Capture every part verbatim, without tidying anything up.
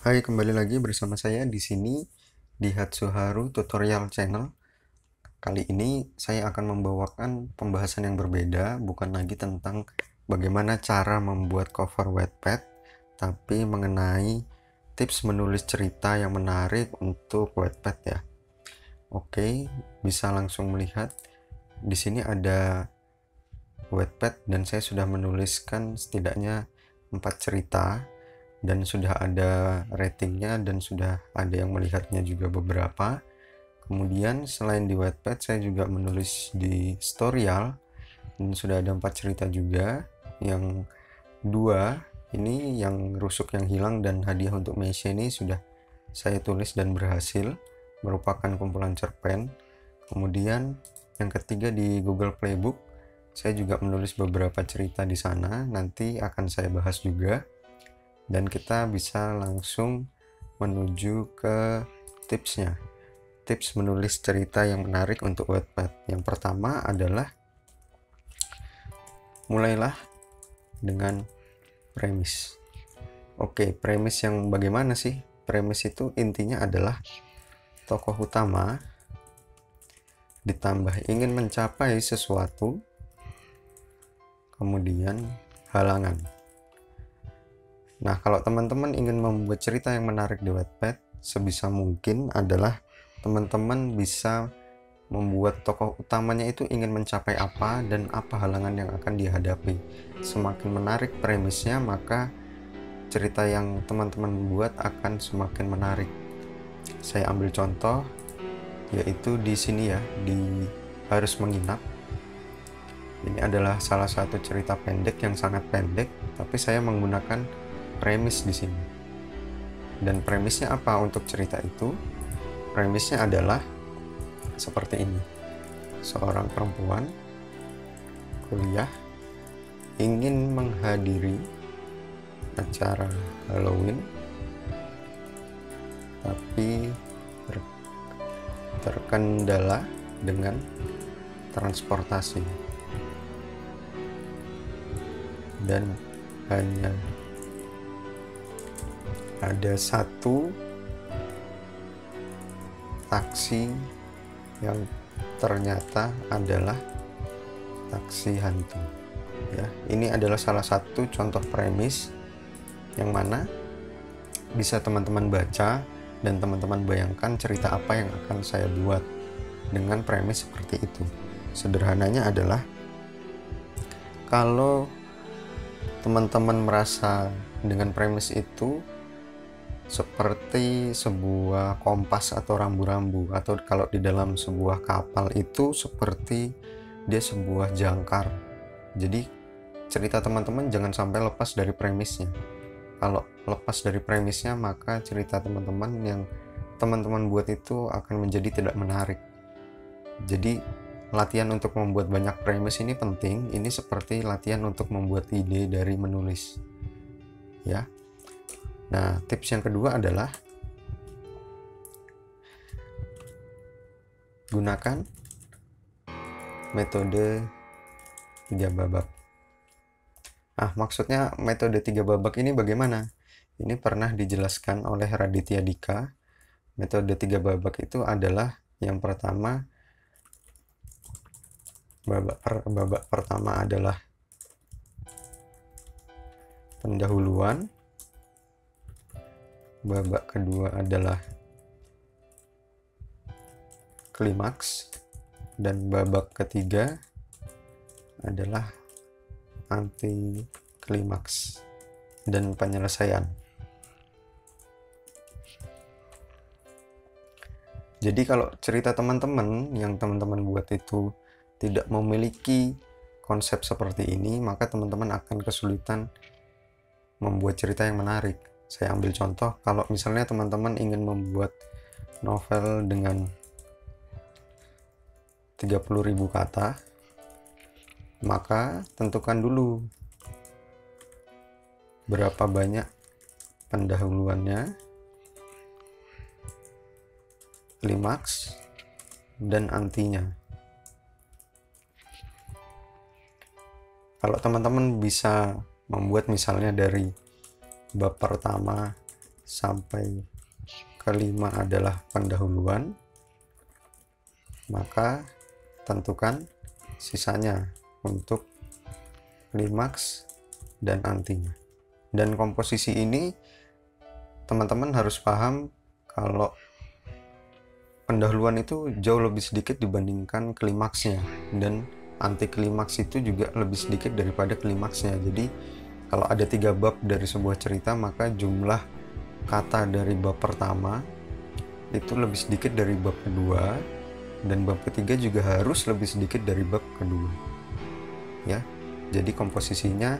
Hai, kembali lagi bersama saya di sini di Hatsuharu Tutorial Channel. Kali ini saya akan membawakan pembahasan yang berbeda, bukan lagi tentang bagaimana cara membuat cover Wattpad, tapi mengenai tips menulis cerita yang menarik untuk Wattpad ya. Oke, bisa langsung melihat di sini ada Wattpad dan saya sudah menuliskan setidaknya empat cerita. Dan sudah ada ratingnya dan sudah ada yang melihatnya juga beberapa. Kemudian selain di Wattpad saya juga menulis di Storial dan sudah ada empat cerita juga. Yang dua ini yang rusuk yang hilang dan hadiah untuk Messi ini sudah saya tulis dan berhasil, merupakan kumpulan cerpen. Kemudian yang ketiga di Google Playbook saya juga menulis beberapa cerita di sana, nanti akan saya bahas juga. Dan kita bisa langsung menuju ke tipsnya. Tips menulis cerita yang menarik untuk Wattpad. Yang pertama adalah mulailah dengan premis. Oke, premis yang bagaimana sih? Premis itu intinya adalah tokoh utama ditambah ingin mencapai sesuatu, kemudian halangan. Nah, kalau teman-teman ingin membuat cerita yang menarik di Wattpad, sebisa mungkin adalah teman-teman bisa membuat tokoh utamanya itu ingin mencapai apa dan apa halangan yang akan dihadapi. Semakin menarik premisnya, maka cerita yang teman-teman buat akan semakin menarik. Saya ambil contoh, yaitu di sini ya, di Harus Menginap. Ini adalah salah satu cerita pendek yang sangat pendek, tapi saya menggunakan premis di sini. Dan premisnya apa untuk cerita itu? Premisnya adalah seperti ini. Seorang perempuan kuliah ingin menghadiri acara Halloween, tapi ter terkendala dengan transportasi dan hanya ada satu taksi yang ternyata adalah taksi hantu ya. Ini adalah salah satu contoh premis yang mana bisa teman-teman baca dan teman-teman bayangkan cerita apa yang akan saya buat dengan premis seperti itu. Sederhananya adalah kalau teman-teman merasa dengan premis itu seperti sebuah kompas atau rambu-rambu, atau kalau di dalam sebuah kapal itu seperti dia sebuah jangkar. Jadi cerita teman-teman jangan sampai lepas dari premisnya. Kalau lepas dari premisnya, maka cerita teman-teman yang teman-teman buat itu akan menjadi tidak menarik. Jadi latihan untuk membuat banyak premis ini penting. Ini seperti latihan untuk membuat ide dari menulis ya. Nah, tips yang kedua adalah gunakan metode tiga babak. Ah, maksudnya metode tiga babak ini bagaimana? Ini pernah dijelaskan oleh Raditya Dika. Metode tiga babak itu adalah yang pertama, babak, per, babak pertama adalah pendahuluan. Babak kedua adalah klimaks dan babak ketiga adalah anti klimaks dan penyelesaian. Jadi kalau cerita teman-teman yang teman-teman buat itu tidak memiliki konsep seperti ini, maka teman-teman akan kesulitan membuat cerita yang menarik. Saya ambil contoh, kalau misalnya teman-teman ingin membuat novel dengan tiga puluh ribu kata, maka tentukan dulu berapa banyak pendahuluannya, klimaks, dan antinya. Kalau teman-teman bisa membuat misalnya dari bab pertama sampai kelima adalah pendahuluan, maka tentukan sisanya untuk klimaks dan antinya. Dan komposisi ini teman-teman harus paham kalau pendahuluan itu jauh lebih sedikit dibandingkan klimaksnya, dan anti klimaks itu juga lebih sedikit daripada klimaksnya. Jadi kalau ada tiga bab dari sebuah cerita, maka jumlah kata dari bab pertama itu lebih sedikit dari bab kedua, dan bab ketiga juga harus lebih sedikit dari bab kedua, ya. Jadi komposisinya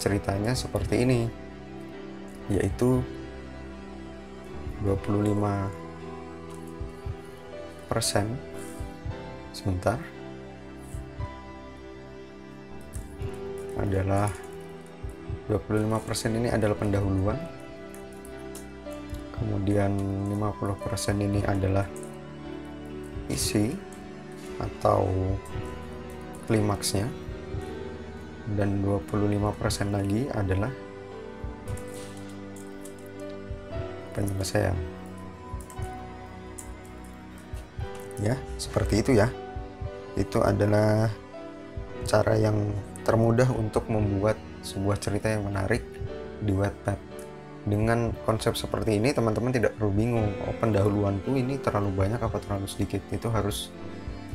ceritanya seperti ini, yaitu dua puluh lima persen, sebentar, adalah dua puluh lima persen ini adalah pendahuluan, kemudian lima puluh persen ini adalah isi atau klimaksnya, dan dua puluh lima persen lagi adalah penyelesaian. Ya, seperti itu ya. Itu adalah cara yang termudah untuk membuat sebuah cerita yang menarik di Wattpad. Dengan konsep seperti ini teman-teman tidak perlu bingung, oh, pendahuluanku ini terlalu banyak apa terlalu sedikit, itu harus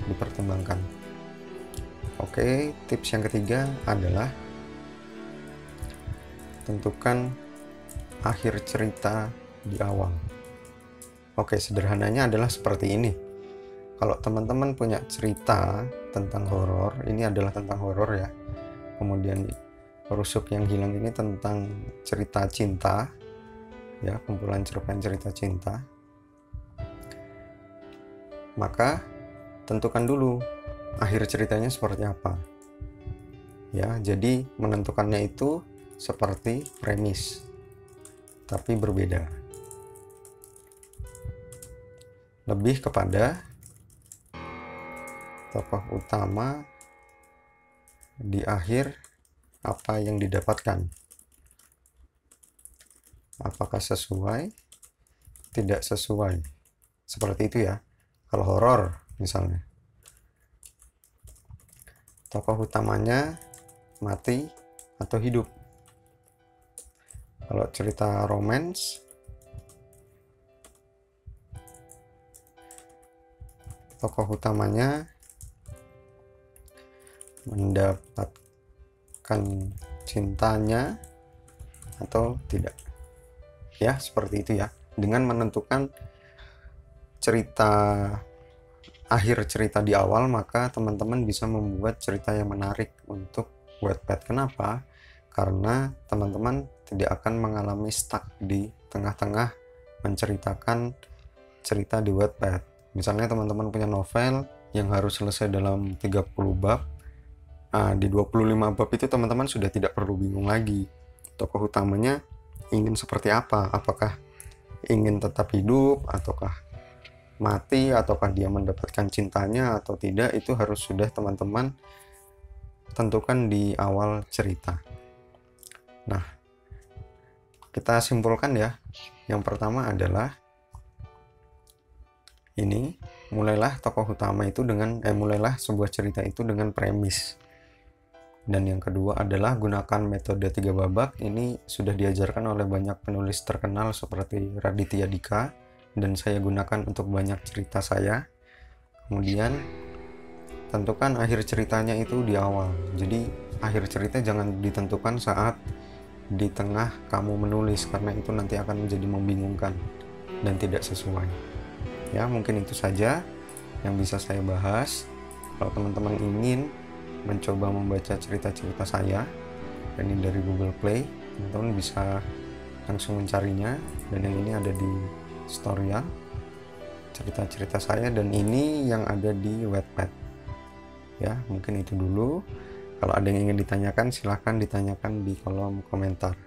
dipertimbangkan. Oke, tips yang ketiga adalah tentukan akhir cerita di awal. Oke, sederhananya adalah seperti ini. Kalau teman-teman punya cerita tentang horor, ini adalah tentang horor ya. Kemudian Rusuk Yang Hilang ini tentang cerita cinta ya, kumpulan cerpen cerita cinta, maka tentukan dulu akhir ceritanya seperti apa ya. Jadi menentukannya itu seperti premis tapi berbeda, lebih kepada tokoh utama di akhir apa yang didapatkan, apakah sesuai tidak sesuai, seperti itu ya. Kalau horor misalnya tokoh utamanya mati atau hidup. Kalau cerita romance tokoh utamanya mendapat kan cintanya atau tidak ya, seperti itu ya. Dengan menentukan cerita akhir cerita di awal, maka teman-teman bisa membuat cerita yang menarik untuk Wattpad. Kenapa? Karena teman-teman tidak akan mengalami stuck di tengah-tengah menceritakan cerita di Wattpad. Misalnya teman-teman punya novel yang harus selesai dalam tiga puluh bab. Nah, di dua puluh lima bab itu teman-teman sudah tidak perlu bingung lagi. Tokoh utamanya ingin seperti apa? Apakah ingin tetap hidup, ataukah mati, ataukah dia mendapatkan cintanya atau tidak? Itu harus sudah teman-teman tentukan di awal cerita. Nah, kita simpulkan ya. Yang pertama adalah ini, mulailah tokoh utama itu dengan eh mulailah sebuah cerita itu dengan premis. Dan yang kedua adalah gunakan metode tiga babak. Ini sudah diajarkan oleh banyak penulis terkenal seperti Raditya Dika, dan saya gunakan untuk banyak cerita saya. Kemudian tentukan akhir ceritanya itu di awal. Jadi akhir cerita jangan ditentukan saat di tengah kamu menulis, karena itu nanti akan menjadi membingungkan dan tidak sesuai. Ya, mungkin itu saja yang bisa saya bahas. Kalau teman-teman ingin mencoba membaca cerita-cerita saya, dan ini dari Google Play, teman-teman bisa langsung mencarinya, dan yang ini ada di Storial cerita-cerita saya, dan ini yang ada di Wattpad ya. Mungkin itu dulu. Kalau ada yang ingin ditanyakan silahkan ditanyakan di kolom komentar.